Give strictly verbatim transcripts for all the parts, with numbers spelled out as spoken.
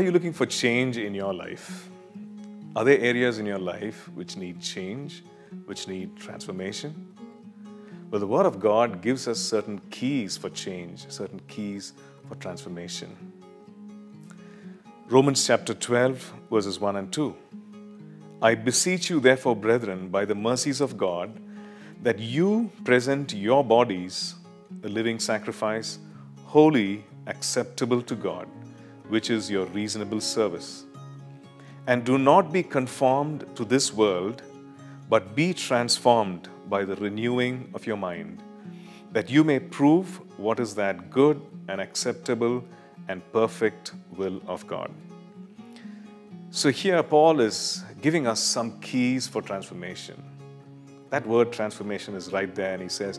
Are you looking for change in your life? Are there areas in your life which need change, which need transformation? Well, the Word of God gives us certain keys for change, certain keys for transformation. Romans chapter twelve, verses one and two. I beseech you, therefore, brethren, by the mercies of God, that you present your bodies a living sacrifice, holy, acceptable to God, which is your reasonable service. And do not be conformed to this world, but be transformed by the renewing of your mind, that you may prove what is that good and acceptable and perfect will of God. So here Paul is giving us some keys for transformation. That word transformation is right there, and he says,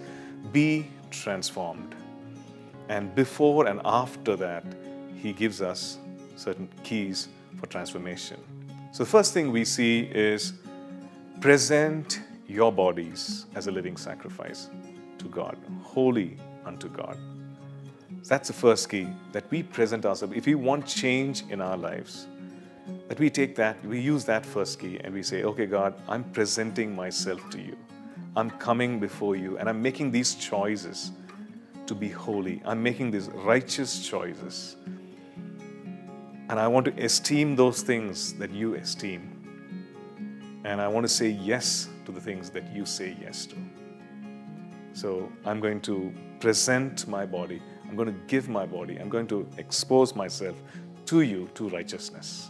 be transformed. And before and after that, he gives us certain keys for transformation. So the first thing we see is present your bodies as a living sacrifice to God, holy unto God. That's the first key, that we present ourselves. If we want change in our lives, that we take that, we use that first key and we say, okay, God, I'm presenting myself to you. I'm coming before you and I'm making these choices to be holy. I'm making these righteous choices. And I want to esteem those things that you esteem. And I want to say yes to the things that you say yes to. So I'm going to present my body. I'm going to give my body. I'm going to expose myself to you, to righteousness.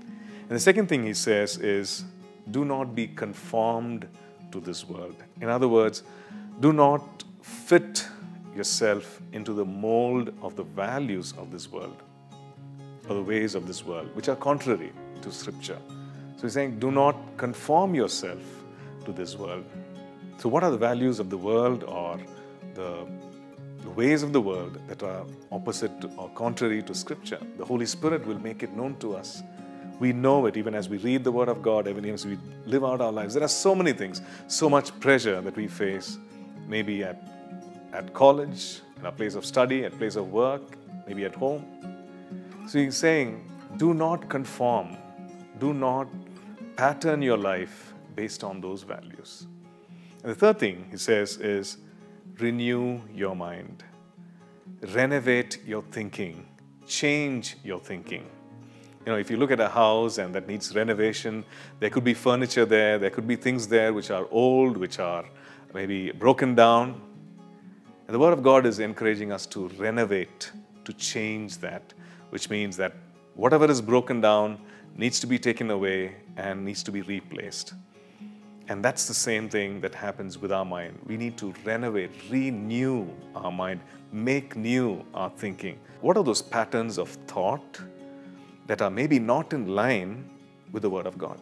And the second thing he says is, do not be conformed to this world. In other words, do not fit yourself into the mold of the values of this world, or the ways of this world, which are contrary to Scripture. So he's saying, do not conform yourself to this world. So what are the values of the world or the, the ways of the world that are opposite to, or contrary to Scripture? The Holy Spirit will make it known to us. We know it even as we read the Word of God, even as we live out our lives. There are so many things, so much pressure that we face, maybe at, at college, in our place of study, at place of work, maybe at home. So he's saying, do not conform. Do not pattern your life based on those values. And the third thing he says is, renew your mind. Renovate your thinking. Change your thinking. You know, if you look at a house and that needs renovation, there could be furniture there, there could be things there which are old, which are maybe broken down. And the Word of God is encouraging us to renovate, to change that, which means that whatever is broken down needs to be taken away and needs to be replaced. And that's the same thing that happens with our mind. We need to renovate, renew our mind, make new our thinking. What are those patterns of thought that are maybe not in line with the Word of God?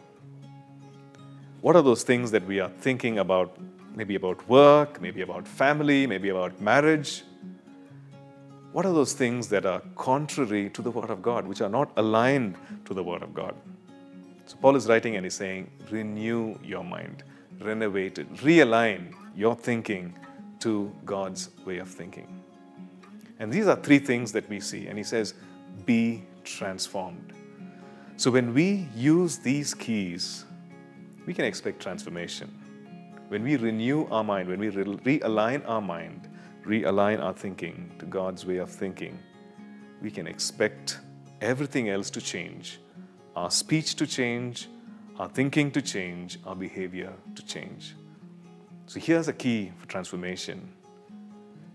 What are those things that we are thinking about, maybe about work, maybe about family, maybe about marriage? What are those things that are contrary to the Word of God, which are not aligned to the Word of God? So Paul is writing and he's saying, renew your mind, renovate it, realign your thinking to God's way of thinking. And these are three things that we see. And he says, be transformed. So when we use these keys, we can expect transformation. When we renew our mind, when we re- realign our mind, realign our thinking to God's way of thinking, we can expect everything else to change. Our speech to change, our thinking to change, our behavior to change. So here's a key for transformation.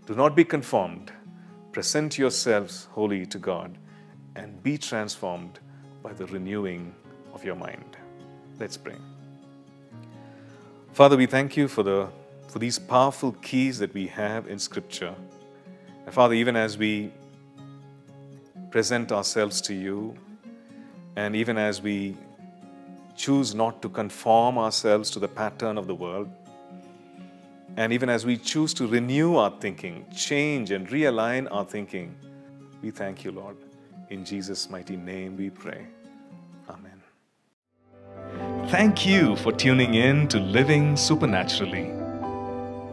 Do not be conformed. Present yourselves wholly to God and be transformed by the renewing of your mind. Let's pray. Father, we thank you for the for these powerful keys that we have in Scripture. And Father, even as we present ourselves to you, and even as we choose not to conform ourselves to the pattern of the world, and even as we choose to renew our thinking, change and realign our thinking, we thank you, Lord. In Jesus' mighty name we pray. Amen. Thank you for tuning in to Living Supernaturally.